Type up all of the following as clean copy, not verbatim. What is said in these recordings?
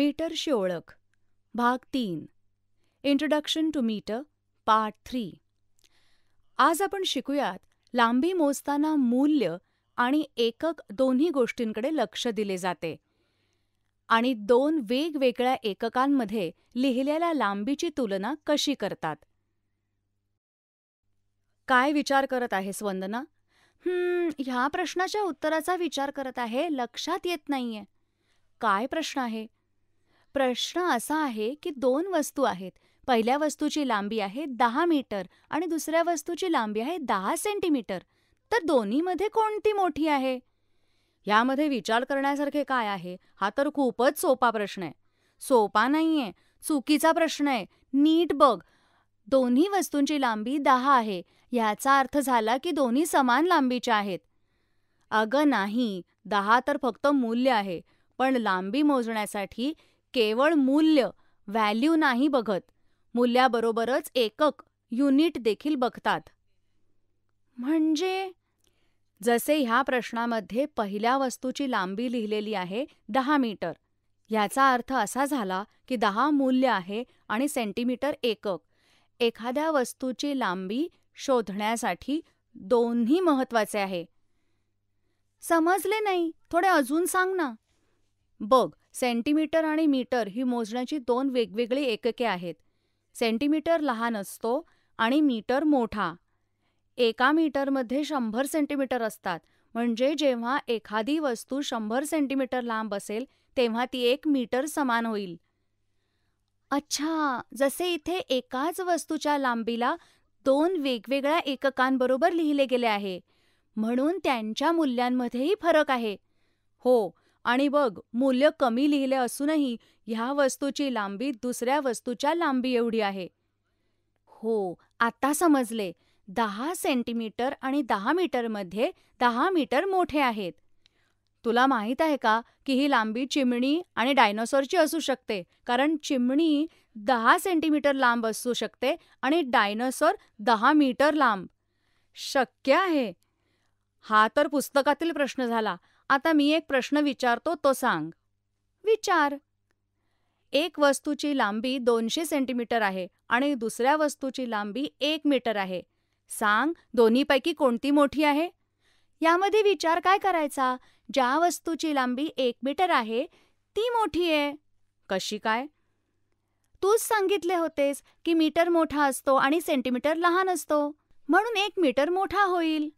मीटरशी ओळख भाग 3 introduction to metre part 3। आज आपण शिकूयात लांबी मोजताना मूल्य आणि एकक दोन्ही गोष्टींकडे लक्ष दिले जाते आणि दोन वेगवेगळ्या एककांमध्ये लिहिलेल्या लांबीची तुलना कशी करतात। काय विचार करत आहेस वंदना? ह्या प्रश्नाच्या उत्तराचा विचार करत आहे, लक्षात येत नाहीये। काय प्रश्न आहे? प्रश्न असा आहे की दोन वस्तू आहेत, पहिल्या वस्तूची लांबी आहे 10 मीटर आणि दुसऱ्या वस्तूची लांबी आहे 10 सेंटीमीटर, तर दोन्हीमध्ये कोणती मोठी आहे? यामध्ये विचार करण्यासारखे काय आहे? हा तर खूपच सोपा प्रश्न आहे। सोपा नाहीये, चुकीचा प्रश्न आहे। नीट बघ, दोन्ही वस्तूंची लांबी 10 आहे याचा अर्थ झाला की दोन्ही समान लांबीच्या आहेत। अगं नाही, 10 तर फक्त मूल्य आहे, पण लांबी मोजण्यासाठी केवळ मूल्य व्हॅल्यू नाही बघत, मूल्याबरोबरच एकक युनिट देखील बघतात। म्हणजे जसे ह्या प्रश्नामध्ये पहिल्या वस्तूची लांबी लिहिलेली आहे 10 मीटर, याचा अर्थ असा झाला की 10 मूल्य आहे आणि सेंटीमीटर एकक। एखाद्या वस्तूची लांबी शोधण्यासाठी दोन्ही महत्त्वाचे आहे। समजले नाही? थोडे अजून सांग ना। बघ, सेंटीमीटर आणि मीटर ही मोजण्याची दोन वेगवेगळी एकके आहेत। सेंटीमीटर लहान असतो आणि मीटर मोठा। एका मीटरमध्ये 100 सेंटीमीटर असतात, म्हणजे जेव्हा एखादी वस्तू 100 सेंटीमीटर लांब असेल तेव्हा ती 1 मीटर समान होईल। अच्छा, जसे इथे एकाच वस्तूच्या लांबीला दोन वेगवेगळ्या एककांबरोबर लिहिले गेले आहे, म्हणून त्यांच्या मूल्यांमध्येही फरक आहे। हो, आणि बघ, मूल्य कमी लिहिले असूनही ह्या वस्तूची लांबी दुसऱ्या वस्तूच्या लांबी एवढी आहे। हो, आता समजले। 10 सेंटीमीटर आणि 10 मीटरमध्ये 10 मीटर मोठे आहेत। तुला माहीत आहे का की ही लांबी चिमणी आणि डायनोसॉरची असू शकते, कारण चिमणी 10 सेंटीमीटर लांब असू शकते आणि डायनोसॉर 10 मीटर लांब। शक्य आहे? हा तर पुस्तकातील प्रश्न झाला। आता मी एक प्रश्न विचारतो, तो सांग। विचार। एक वस्तूची लांबी 200 सेंटीमीटर आहे आणि दुसऱ्या वस्तूची लांबी 1 मीटर आहे। सांग, दोन्हीपैकी कोणती मोठी आहे? यामध्ये विचार काय करायचा? ज्या वस्तूची लांबी 1 मीटर आहे ती मोठी आहे। कशी काय? तूच सांगितले होतेस की मीटर मोठा असतो आणि सेंटीमीटर लहान असतो, म्हणून 1 मीटर मोठा होईल।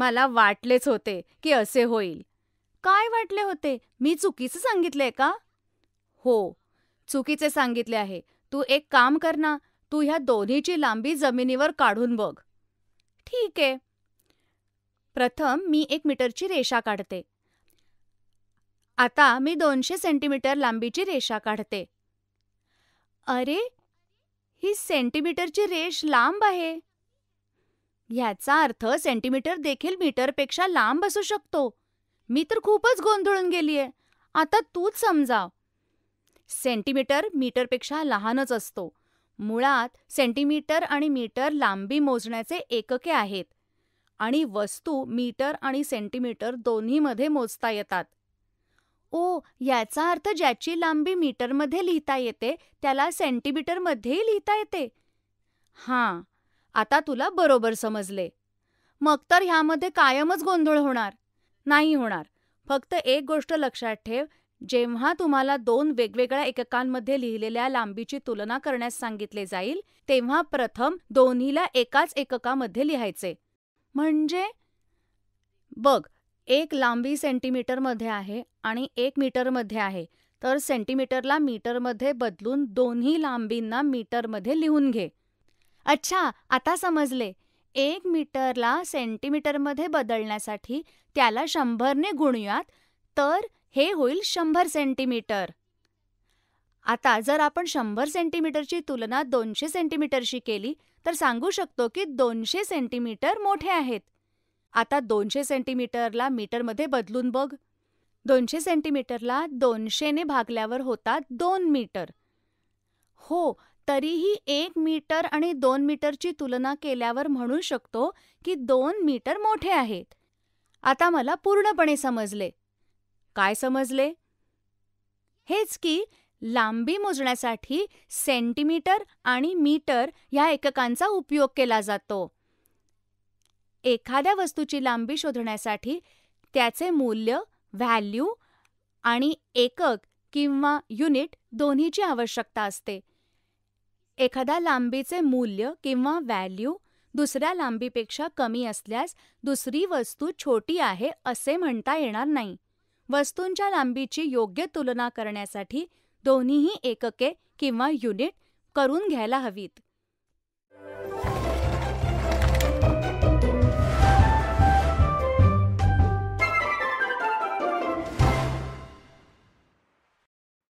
मला वाटलेच होते की असे होईल। काय वाटले होते? मी चुकीचं सांगितले का? हो, चुकीचे सांगितले आहे। तू एक काम कर ना, तू ह्या दोन्हीची लांबी जमिनीवर काढून बघ। ठीक आहे, प्रथम मी 1 मीटरची रेषा काढते। आता मी 200 सेंटीमीटर लांबीची रेषा काढते। अरे, ही सेंटीमीटरची रेष लांब आहे, याचा अर्थ सेंटीमीटर देखील मीटरपेक्षा लांब असू शकतो। मी तर खूपच गोंधळून गेलीये, आता तूच समजाव। सेंटीमीटर मीटरपेक्षा लहानच असतो। मुळात सेंटीमीटर आणि मीटर लांबी मोजण्याचे एकके आहेत आणि वस्तू मीटर आणि सेंटीमीटर दोन्हीमध्ये मोजता येतात। ओ, याचा अर्थ ज्याची लांबी मीटरमध्ये लिहिता येते त्याला सेंटीमीटरमध्येही लिहिता येते। हां, आता तुला बरोबर समजले। मग तर ह्यामध्ये कायमच गोंधळ होणार नाही? होणार। फक्त एक गोष्ट लक्षात ठेव, जेव्हा तुम्हाला दोन वेगवेगळ्या एककांमध्ये लिहिलेल्या लांबीची तुलना करण्यास सांगितले जाईल तेव्हा प्रथम दोन्हीला एकाच एककामध्ये लिहायचे। म्हणजे बघ, एक लांबी सेंटीमीटरमध्ये आहे आणि 1 मीटरमध्ये आहे, तर सेंटीमीटरला मीटरमध्ये बदलून दोन्ही लांबींना मीटरमध्ये लिहून घे। अच्छा, आता समजले। 1 मीटरला सेंटीमीटरमध्ये बदलण्यासाठी त्याला 100ने गुणूयात, तर हे होईल 100 सेंटीमीटर। आता जर आपण 100 सेंटीमीटरची तुलना 200 सेंटीमीटरशी केली तर सांगू शकतो की 200 सेंटीमीटर मोठे आहेत। आता 200 सेंटीमीटरला मीटरमध्ये बदलून बघ। 200 सेंटीमीटरला 200ने भागल्यावर होतात 2 मीटर। हो, तरीही 1 मीटर आणि 2 मीटरची तुलना केल्यावर म्हणू शकतो की 2 मीटर मोठे आहेत। आता मला पूर्णपणे समजले। काय समजले? हेच की लांबी मोजण्यासाठी सेंटीमीटर आणि मीटर या एककांचा उपयोग केला जातो। एखाद्या वस्तूची लांबी शोधण्यासाठी त्याचे मूल्य व्हॅल्यू आणि एकक किंवा युनिट दोन्हीची आवश्यकता असते। एखादा लांबीचे मूल्य किंवा व्हॅल्यू दुसऱ्या लांबीपेक्षा कमी असल्यास दुसरी वस्तू छोटी आहे असे म्हणता येणार नाही। वस्तूंच्या लांबीची योग्य तुलना करण्यासाठी दोन्हीही एकके किंवा युनिट करून घ्यायला हवीत।